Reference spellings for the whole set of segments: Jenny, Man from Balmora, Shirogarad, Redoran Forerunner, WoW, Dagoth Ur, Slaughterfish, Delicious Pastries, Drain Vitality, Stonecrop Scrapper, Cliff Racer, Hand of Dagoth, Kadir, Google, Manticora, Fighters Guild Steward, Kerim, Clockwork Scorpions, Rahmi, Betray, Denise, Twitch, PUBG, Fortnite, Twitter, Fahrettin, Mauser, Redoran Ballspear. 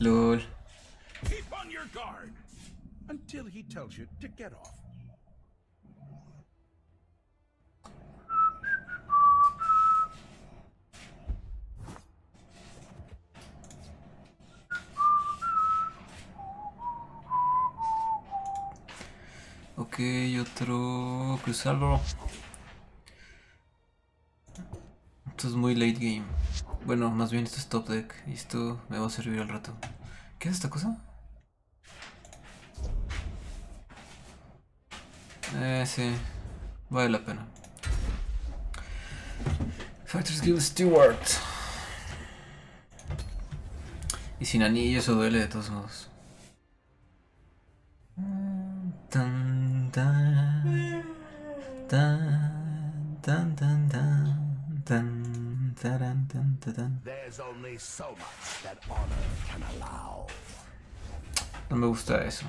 Lol. Keep on your guard until he tells you to get off. Ok, otro... cruzarlo. Esto es muy late game. Bueno, más bien esto es top deck. Y esto me va a servir al rato. ¿Qué es esta cosa? Sí. Vale la pena. Fighters Guild Steward. Y sin anillo eso duele de todos modos. No me gusta eso.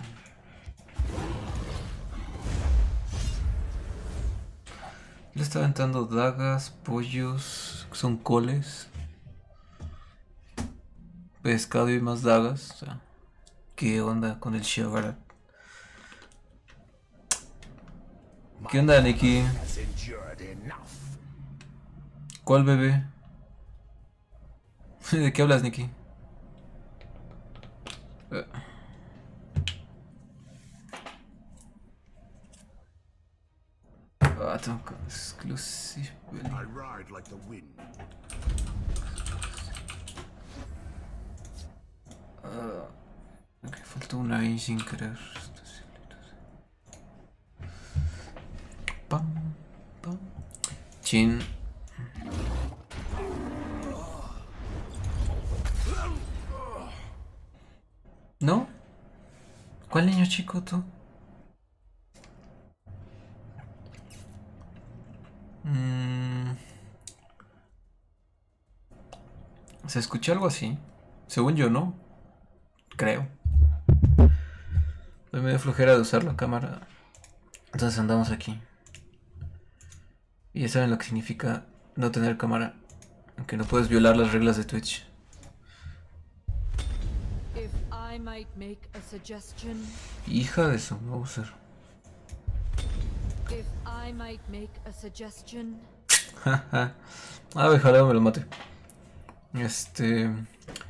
Le está aventando dagas, pollos, son coles, pescado y más dagas. O sea, ¿qué onda con el Shirogarad? ¿Qué onda, Nicky? ¿Cuál bebé? ¿De qué hablas, Nicky? Tengo que exclusive. Ok, faltó una ahí sin querer. Pam, pam. Chin. ¿No? ¿Cuál niño chico tú? ¿Se escucha algo así? Según yo, ¿no? Creo. Me dio flojera de usar la cámara. Entonces andamos aquí. Y ya saben lo que significa no tener cámara. Aunque no puedes violar las reglas de Twitch. Hija de su Mouser. Jaja. Ah, ojalá me lo mate.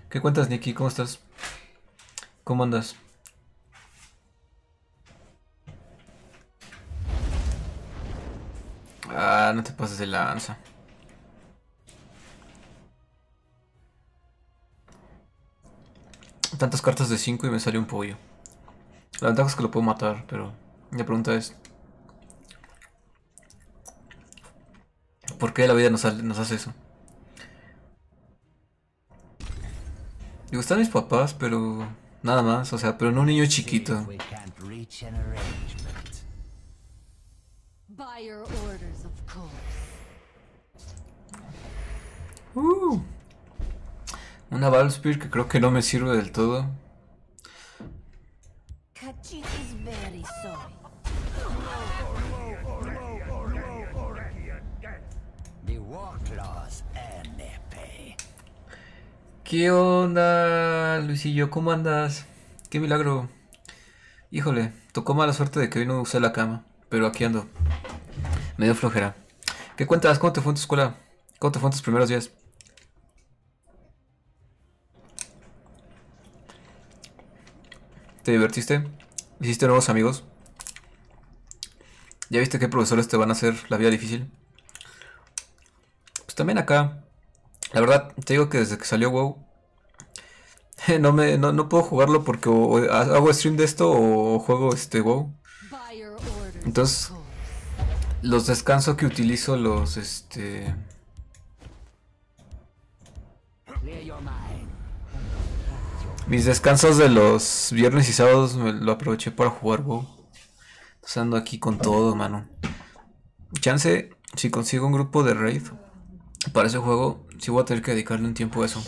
¿Qué cuentas, Nicky? ¿Cómo estás? ¿Cómo andas? Ah, no te pases de lanza. Tantas cartas de 5 y me salió un pollo. La ventaja es que lo puedo matar, pero la pregunta es... ¿por qué la vida nos hace eso? Digo, están mis papás, pero nada más, o sea, pero no un niño chiquito. Una Ballspear que creo que no me sirve del todo. ¿Qué onda, Luisillo? ¿Cómo andas? ¡Qué milagro! Híjole, tocó mala suerte de que hoy no usé la cama, pero aquí ando. Me dio flojera. ¿Qué cuentas? ¿Cómo te fue en tu escuela? ¿Cómo te fue en tus primeros días? ¿Te divertiste? ¿Hiciste nuevos amigos? ¿Ya viste qué profesores te van a hacer la vida difícil? Pues también acá... la verdad, te digo que desde que salió WoW no puedo jugarlo porque o hago stream de esto o juego WoW. Entonces, los descansos que utilizo los mis descansos de los viernes y sábados me lo aproveché para jugar WoW. Entonces ando aquí con todo, mano. Chance, si consigo un grupo de raid para ese juego, sí voy a tener que dedicarle un tiempo a eso.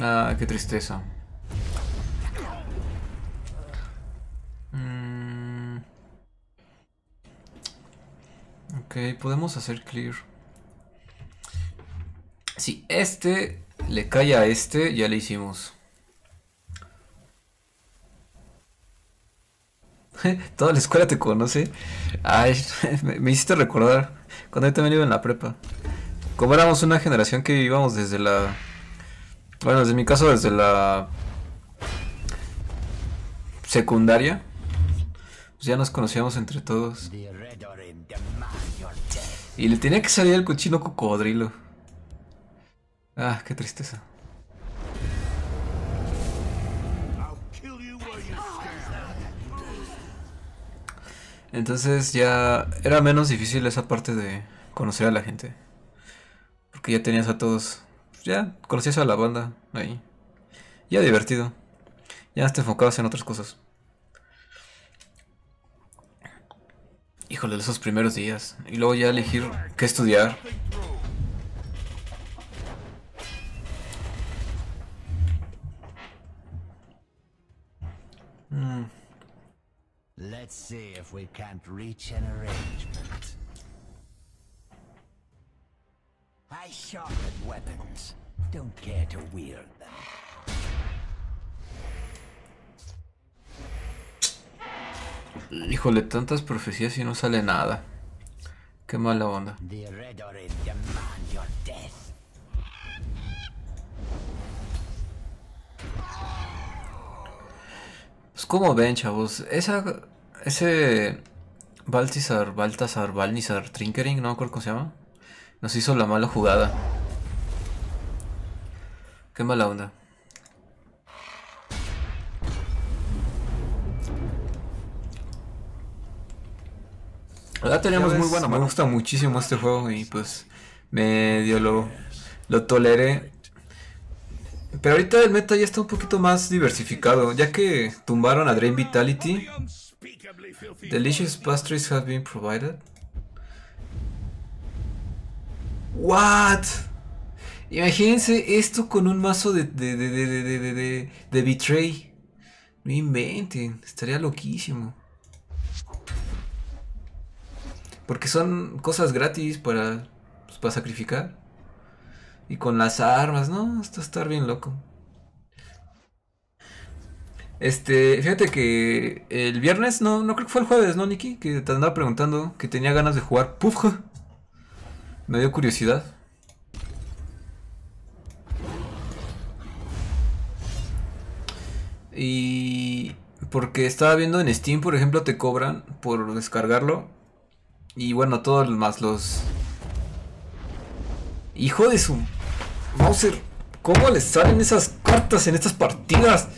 Ah, qué tristeza. Ok, Ok, podemos hacer clear. Si este le cae a este, ya le hicimos. Toda la escuela te conoce. Ay, me hiciste recordar cuando yo también iba en la prepa. Como éramos una generación que íbamos desde la... Bueno, desde mi caso, desde la... secundaria. Pues ya nos conocíamos entre todos. Y le tenía que salir el cochino cocodrilo. Ah, qué tristeza. Entonces ya era menos difícil esa parte de conocer a la gente. Porque ya tenías a todos. Ya conocías a la banda ahí. Ya divertido. Ya te enfocabas en otras cosas. Híjole, esos primeros días. Y luego ya elegir qué estudiar. Let's see if we can't reach an arrangement. I sharpened weapons. Don't care to wield them. Híjole, tantas profecías y no sale nada. Qué mala onda. The Redoran demand your death. Pues como ven, chavos, ese Baltasar, Trinkering, no me acuerdo cómo se llama, nos hizo la mala jugada. Qué mala onda. La teníamos muy buena, me gusta muchísimo este juego y pues medio lo toleré. Pero ahorita el meta ya está un poquito más diversificado, ya que tumbaron a Drain Vitality. Delicious Pastries have been provided. What? Imagínense esto con un mazo de Betray. No inventen, estaría loquísimo. Porque son cosas gratis para sacrificar. Y con las armas, ¿no? Esto va a estar bien loco. Fíjate que el viernes, no creo que fue el jueves, ¿no, Nikki? Que te andaba preguntando que tenía ganas de jugar PUBG. Me dio curiosidad. Y... porque estaba viendo en Steam, por ejemplo, te cobran por descargarlo. Y bueno, todos más los... ¡Hijo de su... Mauser! ¿Cómo les salen esas cartas en estas partidas?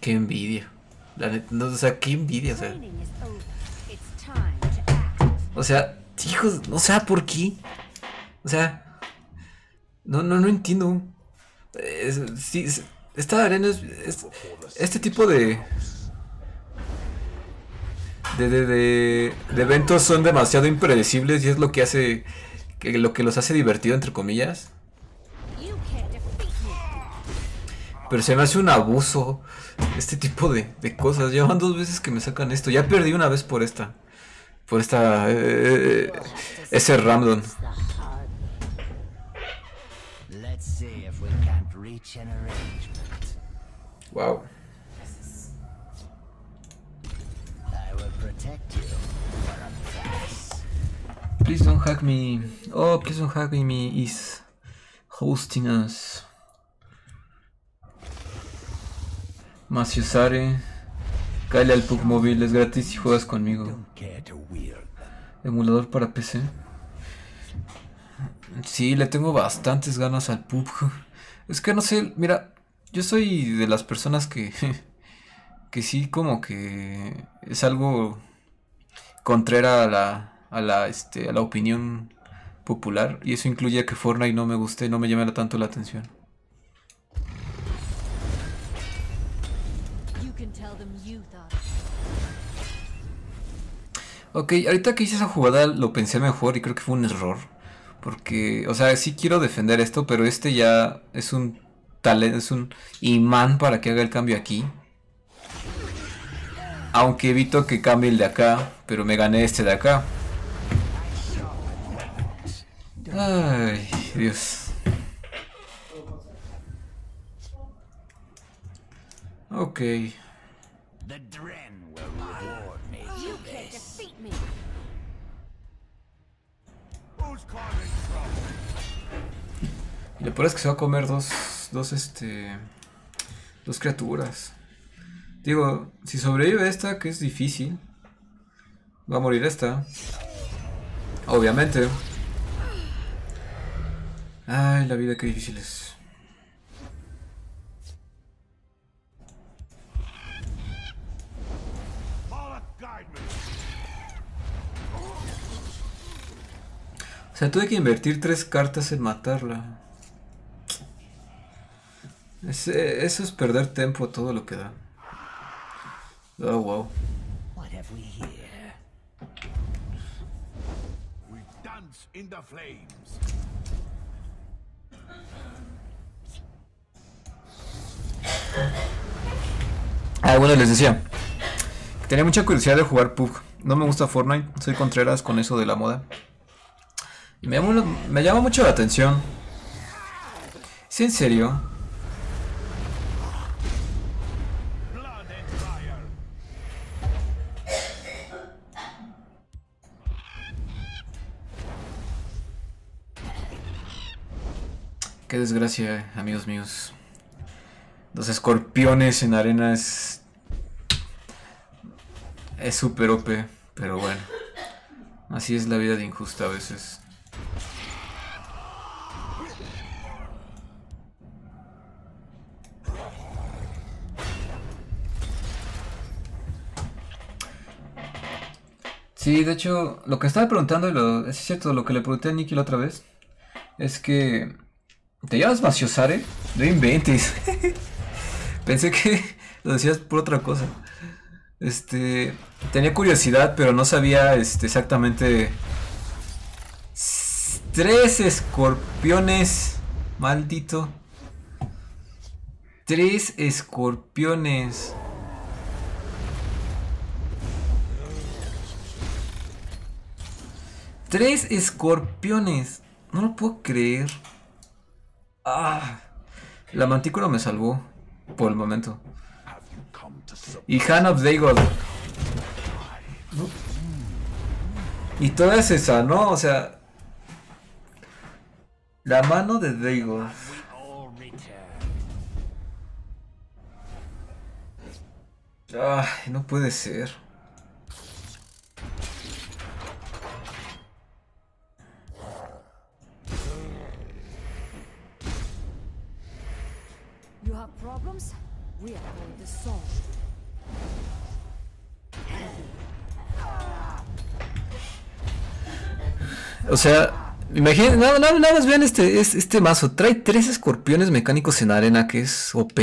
¡Qué envidia! La neta, no, o sea, qué envidia, o sea. O sea, hijos, no sé por qué. O sea... No entiendo. Sí, esta arena es este tipo de eventos son demasiado impredecibles y es lo que hace que los hace divertido, entre comillas. Pero se me hace un abuso este tipo de cosas. Ya van 2 veces que me sacan esto. Ya perdí una vez por esta. Por esta... ese random. Wow. Please don't hack me. Oh, please don't hack me. Is hosting us. Masiusare. Cáele al PUBG móvil. Es gratis si juegas conmigo. Emulador para PC. Sí, le tengo bastantes ganas al PUBG. Es que no sé, mira. Yo soy de las personas que sí, como que es algo contraria a la opinión popular. Y eso incluye que Fortnite no me guste, no me llama tanto la atención. Ok, ahorita que hice esa jugada lo pensé mejor y creo que fue un error. Porque, o sea, sí quiero defender esto, pero este ya es un... talento, es un imán para que haga el cambio aquí. Aunque evito que cambie el de acá, pero me gané este de acá. Ay, Dios. Ok. Y lo peor es que se va a comer dos criaturas. Digo, si sobrevive esta, que es difícil, va a morir esta. Obviamente. Ay, la vida, qué difícil es. O sea, tuve que invertir 3 cartas en matarla. Eso es perder tiempo todo lo que da. Oh, wow. Ah, bueno, les decía. Tenía mucha curiosidad de jugar PUBG. No me gusta Fortnite. Soy Contreras con eso de la moda. Y me llama mucho la atención. ¿Es en serio? Qué desgracia, amigos míos. 2 escorpiones en arena es super OP, pero bueno. Así es la vida de injusta a veces. Sí, de hecho, lo que estaba preguntando, es cierto, lo que le pregunté a Nicky la otra vez, es que... ¿Te llamas Maciosare? No inventes. Pensé que lo decías por otra cosa. Tenía curiosidad, pero no sabía exactamente. 3 escorpiones. Maldito. 3 escorpiones. ¡3 escorpiones! No lo puedo creer. Ah, la Manticora me salvó por el momento. Y Hand of Dagoth. Y toda es esa, ¿no? O sea, la mano de Dagoth. Ay, no puede ser. O sea, imaginen, nada más vean este mazo. Trae 3 escorpiones mecánicos en arena, que es OP.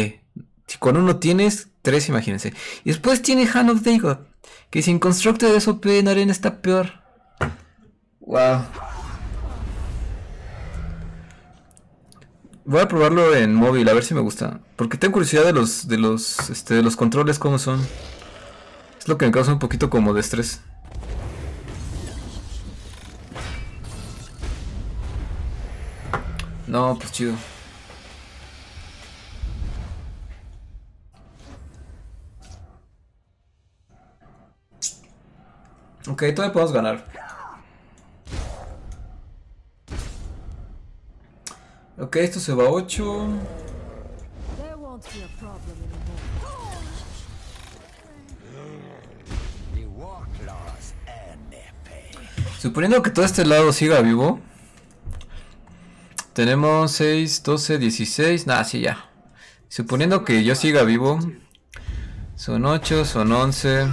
Si con uno tienes 3, imagínense. Y después tiene Hand of Dagoth, que sin Constructed es OP en arena, está peor. Wow. Voy a probarlo en móvil, a ver si me gusta. Porque tengo curiosidad de los controles, cómo son. Es lo que me causa un poquito como de estrés. No, pues chido. Ok, todavía podemos ganar. Ok, esto se va a 8. Suponiendo que todo este lado siga vivo, tenemos 6, 12, 16. Nah, sí, ya. Suponiendo que yo siga vivo, son 8, son 11.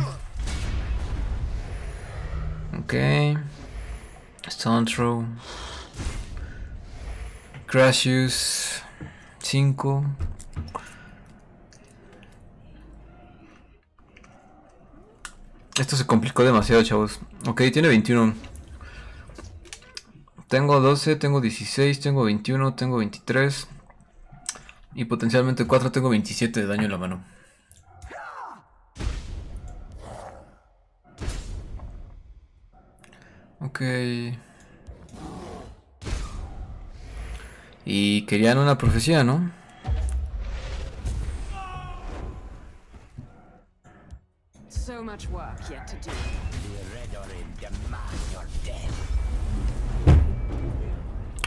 Ok. Stone Throw. Crashes 5. Esto se complicó demasiado, chavos. Ok, tiene 21. Tengo 12, tengo 16, tengo 21, tengo 23. Y potencialmente 4, tengo 27 de daño en la mano. Ok. Y querían una profecía, ¿no? So much work yet to do.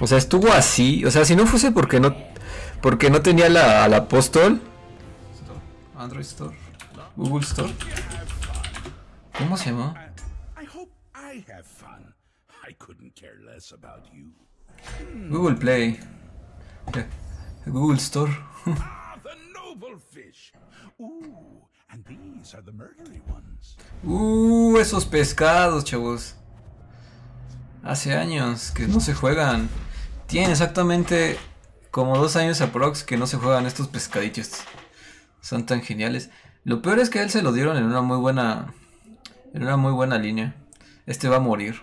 O sea, estuvo así. O sea, si no fuese porque no tenía la Apóstol. Android Store. Google Store. ¿Cómo se llama? Google Play. Google Store. Esos pescados, chavos. Hace años que no se juegan. Tienen exactamente como 2 años aprox que no se juegan estos pescaditos. Son tan geniales. Lo peor es que a él se lo dieron en una muy buena línea. Este va a morir.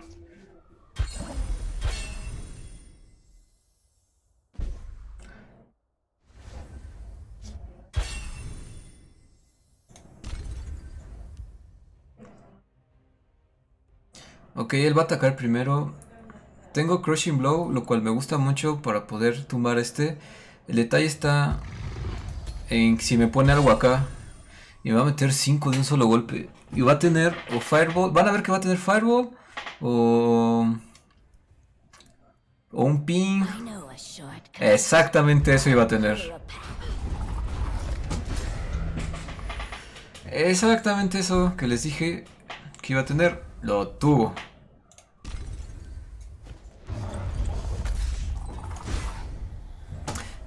Ok, él va a atacar primero. Tengo Crushing Blow, lo cual me gusta mucho para poder tumbar este. El detalle está en si me pone algo acá. Y me va a meter 5 de un solo golpe. Y va a tener o Fireball. Van a ver que va a tener Fireball. O un ping. Exactamente eso iba a tener. Exactamente eso que les dije que iba a tener. Lo tuvo.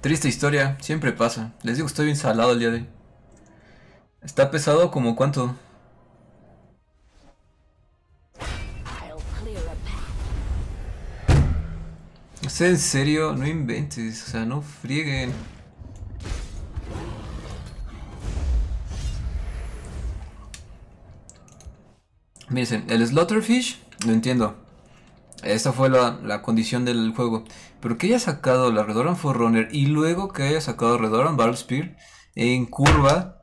Triste historia, siempre pasa. Les digo, estoy bien salado el día de hoy. Está pesado como cuánto. ¿Es en serio? No inventes, o sea, no frieguen. Miren, el Slaughterfish, lo entiendo. Esta fue la condición del juego. Pero que haya sacado la Redoran Forerunner y luego que haya sacado Redoran Ballspear en curva,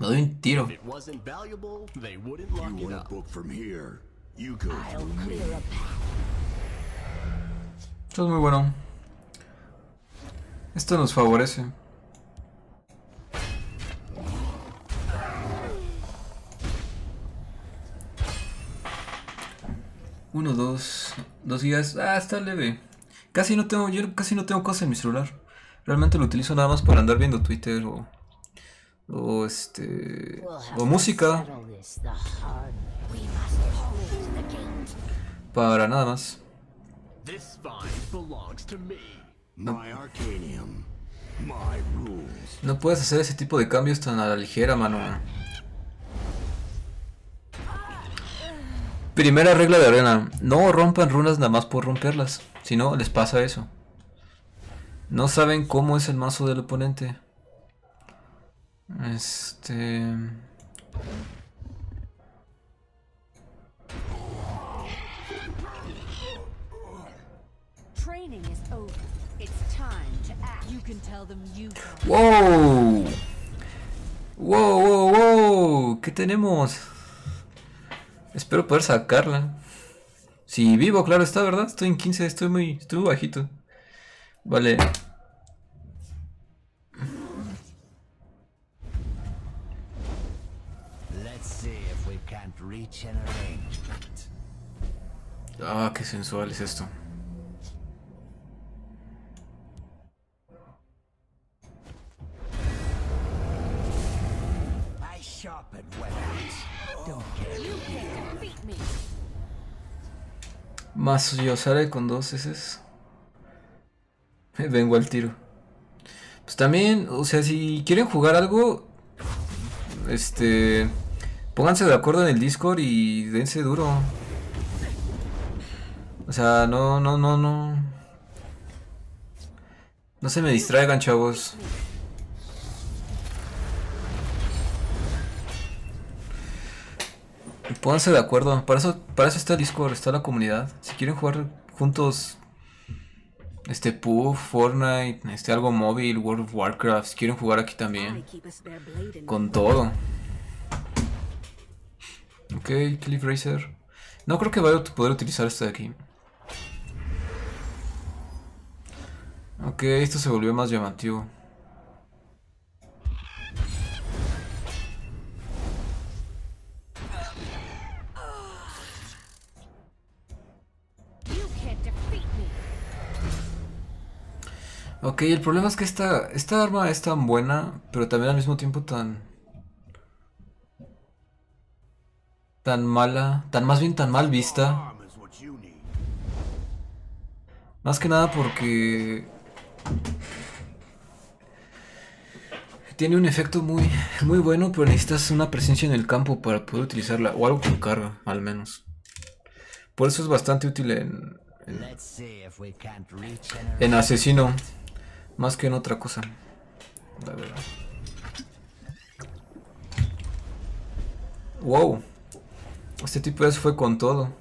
me doy un tiro. Esto es muy bueno. Esto nos favorece. Uno, dos gigas, está leve. Yo casi no tengo cosas en mi celular. Realmente lo utilizo nada más para andar viendo Twitter o música. Para nada más. No puedes hacer ese tipo de cambios tan a la ligera, mano. Primera regla de arena, no rompan runas nada más por romperlas, si no les pasa eso. No saben cómo es el mazo del oponente. ¡Wow! ¡Wow, wow, wow! ¿Qué tenemos? Espero poder sacarla. Si vivo, claro está, ¿verdad? Estoy en 15, estoy muy bajito. Vale. Ah, qué sensual es esto. Más yo sale con 2 heces. Vengo al tiro. Pues también, o sea, si quieren jugar algo, pónganse de acuerdo en el Discord y dense duro. O sea, no. No se me distraigan, chavos. Pónganse de acuerdo, para eso está el Discord, está la comunidad. Si quieren jugar juntos Puff, Fortnite, algo móvil, World of Warcraft, quieren jugar aquí también. Con todo. Ok, Cliff Racer. No creo que vaya a poder utilizar esta de aquí. Ok, esto se volvió más llamativo. Ok, el problema es que esta arma es tan buena, pero también al mismo tiempo tan mala, más bien tan mal vista. Más que nada porque tiene un efecto muy bueno, pero necesitas una presencia en el campo para poder utilizarla, o algo con carga, al menos. Por eso es bastante útil en asesino, más que en otra cosa, la verdad. Wow, este tipo ya se fue con todo.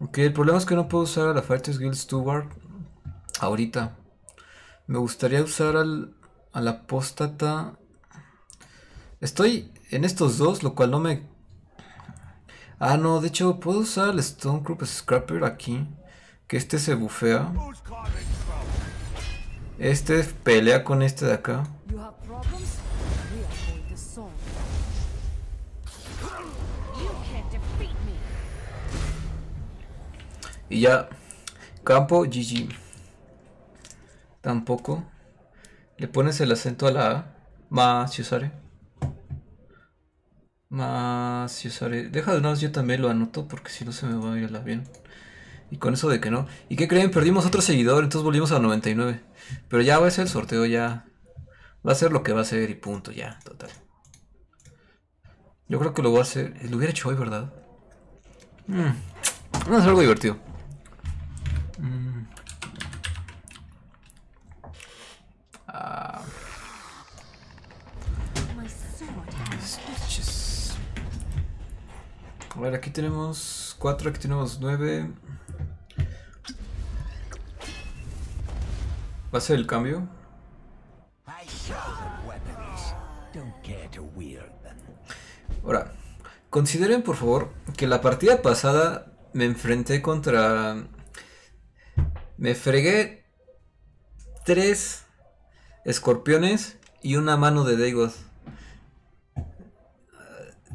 Ok, el problema es que no puedo usar a la Fighters Guild Steward ahorita. Me gustaría usar al apóstata. Estoy en estos dos, lo cual no me... Ah, no, de hecho puedo usar el Stonecrop Scrapper aquí, que se bufea. Pelea con de acá. Y ya, campo GG. Tampoco. Le pones el acento a la A. Más si usaré. Deja de una vez, yo también lo anoto porque si no se me va a ir el avión. Y con eso de que no. ¿Y qué creen? Perdimos otro seguidor, entonces volvimos a 99. Pero ya va a ser el sorteo, ya. Va a ser lo que va a ser y punto, ya, total. Yo creo que lo voy a hacer. Lo hubiera hecho hoy, ¿verdad? No es algo divertido. A ver, aquí tenemos 4, aquí tenemos 9. ¿Va a ser el cambio? Ahora, consideren por favor que la partida pasada me enfrenté contra... Me fregué 3 escorpiones y una mano de Dagoth.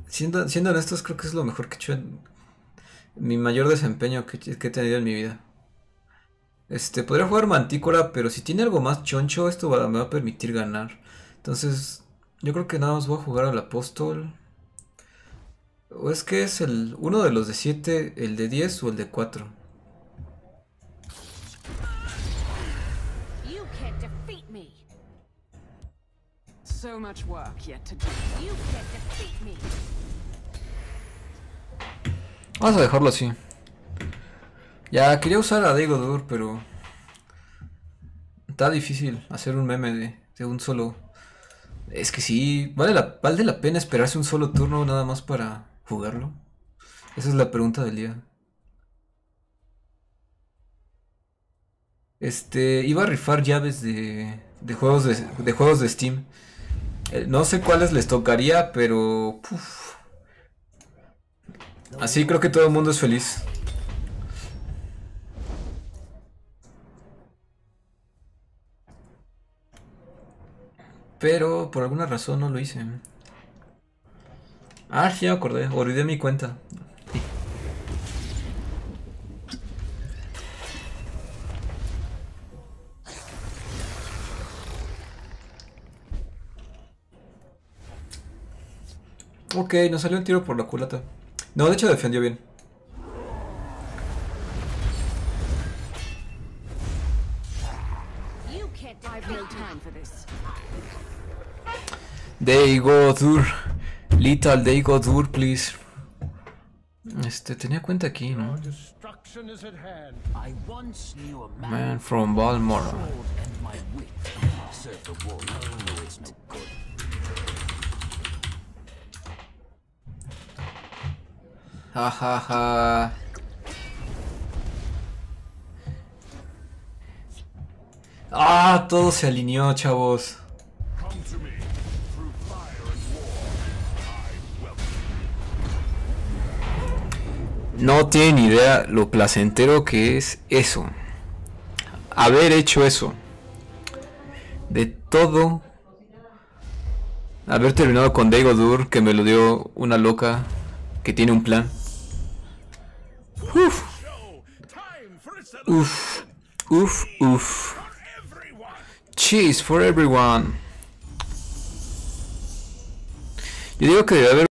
Siendo honestos, creo que es lo mejor que he hecho, mi mayor desempeño que he tenido en mi vida. Podría jugar Manticora, pero si tiene algo más choncho, esto me va a permitir ganar. Entonces, yo creo que nada más voy a jugar al Apóstol. O es que es uno de los de 7, el de 10 o el de 4. So much work yet to do. You can't defeat me. Vamos a dejarlo así. Ya quería usar a Dagoth Ur, pero está difícil hacer un meme de un solo. Es que sí, ¿vale la pena esperarse un solo turno nada más para jugarlo? Esa es la pregunta del día. Iba a rifar llaves de juegos de Steam. No sé cuáles les tocaría, pero... Puf. Así creo que todo el mundo es feliz. Pero por alguna razón no lo hice. Ah, sí, me acordé. Olvidé mi cuenta. Ok, nos salió un tiro por la culata. No, de hecho defendió bien. Dagoth Ur. Little Dagoth Ur, please. Tenía cuenta aquí, ¿no? Man from Balmora. Ja, ja, ja. Ah, todo se alineó, chavos. No tienen idea lo placentero que es eso. Haber hecho eso. De todo. Haber terminado con Dagoth Ur, que me lo dio una loca que tiene un plan. Uf. Uf. Uf, uf. Cheese for everyone. Yo digo que debe haber